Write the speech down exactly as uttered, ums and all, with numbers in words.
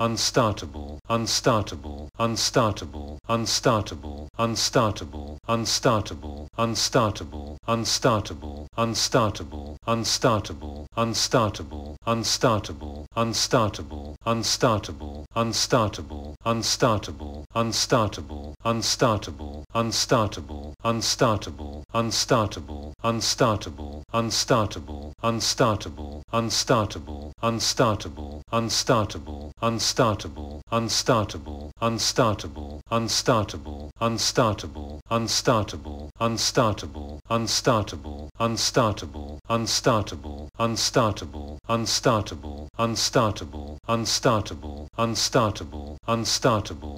unstartable, unstartable, unstartable, unstartable, unstartable, unstartable, unstartable, unstartable, unstartable, unstartable, unstartable, unstartable, unstartable, unstartable, unstartable, unstartable, unstartable, unstartable, unstartable, unstartable, unstartable, unstartable, unstartable, unstartable, unstartable, unstartable, unstartable, unstartable, unstartable, unstartable, unstartable, unstartable, unstartable, unstartable, unstartable, unstartable, unstartable, unstartable, unstartable, unstartable, unstartable, unstartable, unstartable,